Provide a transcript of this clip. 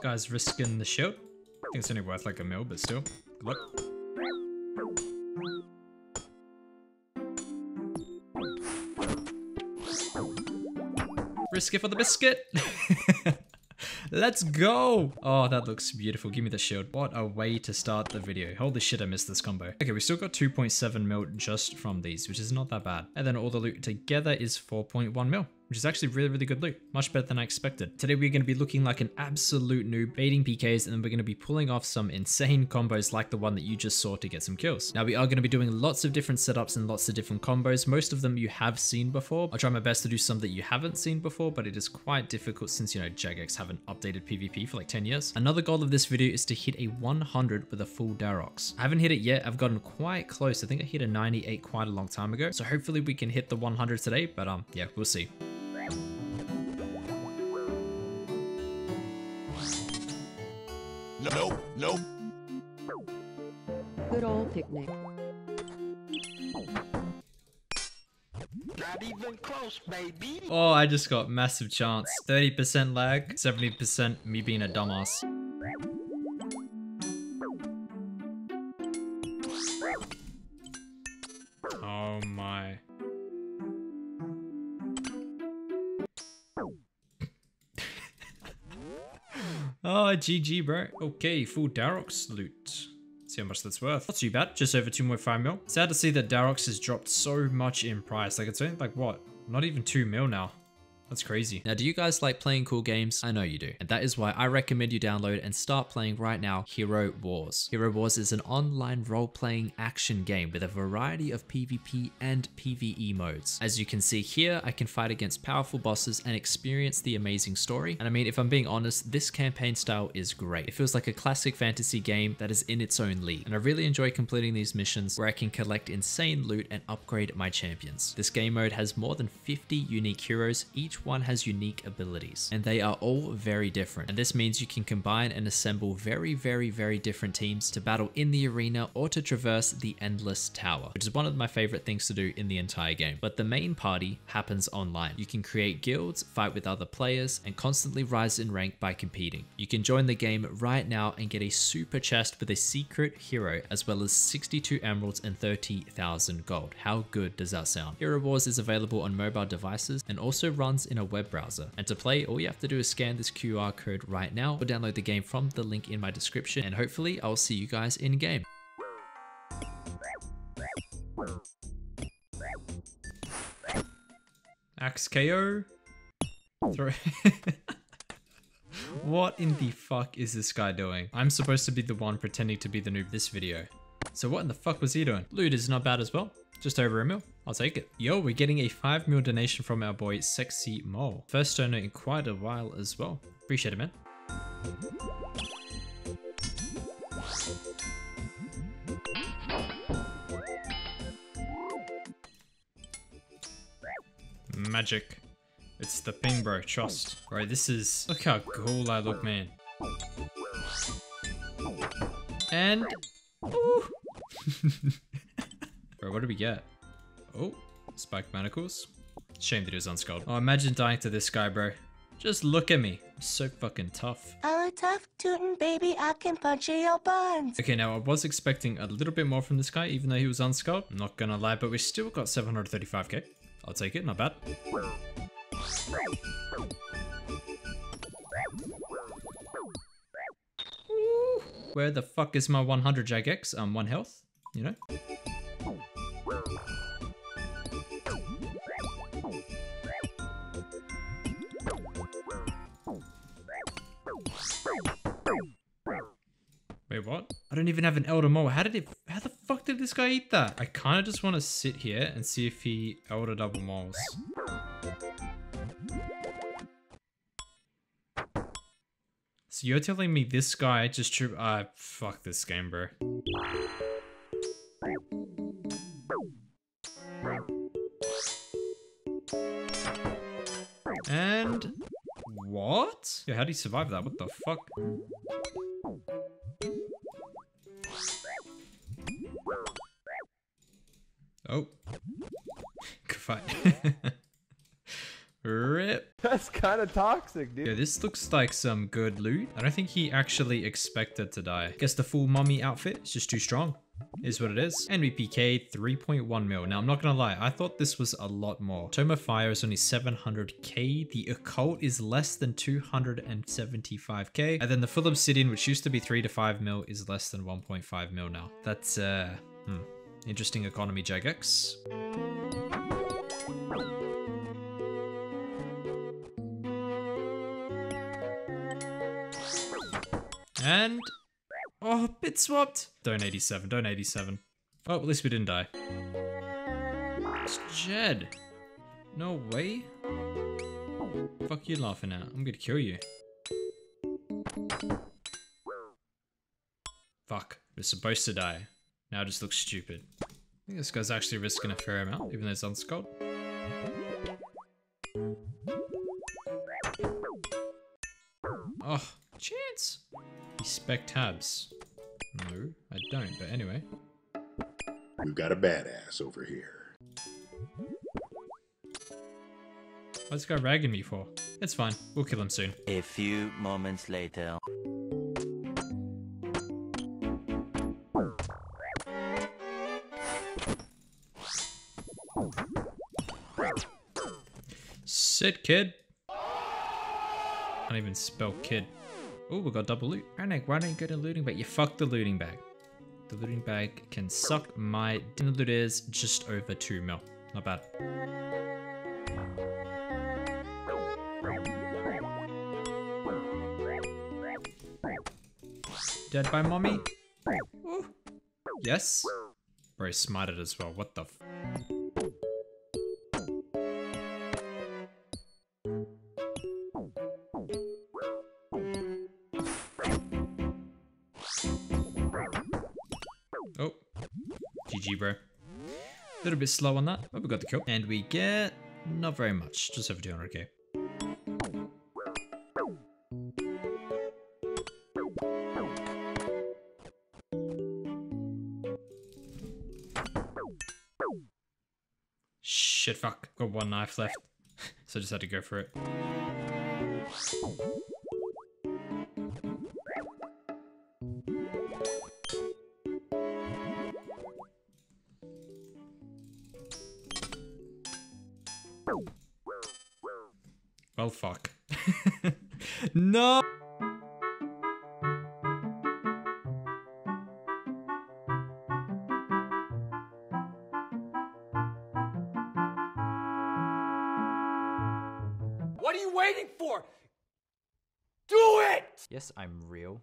This guy's risking the shot. I think it's only worth like a mil, but still. Good luck. Risk it for the biscuit. Let's go. Oh, that looks beautiful. Give me the shield. What a way to start the video. Holy shit, I missed this combo. Okay, we still got 2.7 mil just from these, which is not that bad. And then all the loot together is 4.1 mil, which is actually really, really good loot. Much better than I expected. Today, we're going to be looking like an absolute noob, baiting PKs, and then we're going to be pulling off some insane combos like the one that you just saw to get some kills. Now, we are going to be doing lots of different setups and lots of different combos. Most of them you have seen before. I'll try my best to do some that you haven't seen before, but it is quite difficult since, you know, Jagex haven't updated PvP for like 10 years. Another goal of this video is to hit a 100 with a full Dharok. I haven't hit it yet. I've gotten quite close. I think I hit a 98 quite a long time ago. So hopefully we can hit the 100 today, but yeah, we'll see. No, no. Good old picnic. Not even close, baby. Oh, I just got massive chance. 30% lag, 70% me being a dumbass. Oh my. Oh, GG, bro. Okay, full Dharok's loot. See how much that's worth. Not too bad, just over 2.5 mil. Sad to see that Dharok's has dropped so much in price. Like, it's only like what? Not even 2 mil now. That's crazy. Now, do you guys like playing cool games? I know you do. And that is why I recommend you download and start playing right now Hero Wars. Hero Wars is an online role-playing action game with a variety of PvP and PvE modes. As you can see here, I can fight against powerful bosses and experience the amazing story. And I mean, if I'm being honest, this campaign style is great. It feels like a classic fantasy game that is in its own league. And I really enjoy completing these missions where I can collect insane loot and upgrade my champions. This game mode has more than 50 unique heroes, each one has unique abilities, and they are all very different. And this means you can combine and assemble very, very, very different teams to battle in the arena or to traverse the endless tower, which is one of my favorite things to do in the entire game. But the main party happens online. You can create guilds, fight with other players, and constantly rise in rank by competing. You can join the game right now and get a super chest with a secret hero, as well as 62 emeralds and 30,000 gold. How good does that sound? Hero Wars is available on mobile devices and also runs in a web browser. And to play, all you have to do is scan this QR code right now or download the game from the link in my description, and hopefully I'll see you guys in game. Axe KO. Throw. What in the fuck is this guy doing? I'm supposed to be the one pretending to be the noob this video. So what in the fuck was he doing? Loot is not bad as well. Just over a mil. I'll take it. Yo, we're getting a 5 mil donation from our boy Sexy Mole. First donor in quite a while as well. Appreciate it, man. Magic. It's the thing, bro. Trust. Bro, this is... Look how cool I look, man. And... Ooh. Bro, what did we get? Oh, spiked manacles. Shame that he was unskulled. Oh, imagine dying to this guy, bro. Just look at me. I'm so fucking tough. I'm a tough tootin' baby. I can puncture your buns. Okay, now I was expecting a little bit more from this guy, even though he was unskulled. I'm not gonna lie, but we still got 735k. I'll take it, not bad. Ooh. Where the fuck is my 100 Jagex? One health, you know? Wait, what? I don't even have an Elder Mole. How the fuck did this guy eat that? I kind of just want to sit here and see if he Elder Double Moles. So you're telling me this guy just fuck this game, bro. And... What? Yo, how do you survive that? What the fuck? Oh. Good fight. Rip. That's kind of toxic, dude. Yeah, this looks like some good loot. I don't think he actually expected to die. Guess the full mummy outfit is just too strong. Is what it is. NVPK 3.1 mil. Now, I'm not gonna lie, I thought this was a lot more. Tome of Fire is only 700k. The Occult is less than 275k. And then the Full Obsidian, which used to be 3 to 5 mil, is less than 1.5 mil now. That's, interesting economy, Jagex. And... oh, bit swapped. Don't 87, don't 87. Oh, at least we didn't die. It's Jed. No way. Fuck you laughing at. I'm gonna kill you. Fuck. We're supposed to die. Now it just looks stupid. I think this guy's actually risking a fair amount, even though it's unskulled. Oh, chance. Spec tabs. No, I don't, but anyway. We've got a badass over here. What's this guy ragging me for? It's fine, we'll kill him soon. A few moments later. Sit, kid. Can't even spell kid. Oh, we got double loot. Rannick, why don't you go to looting bag? You fucked the looting bag. The looting bag can suck my dinner. Loot is just over 2 mil. Not bad. Dead by mommy? Ooh. Yes. Bro, smited as well. What the f? Oh, GG, bro. A little bit slow on that, but we got the kill. And we get not very much, just over 200k. Shit, fuck. Got one knife left, so I just had to go for it. Well, fuck. No! What are you waiting for? Do it! Yes, I'm real.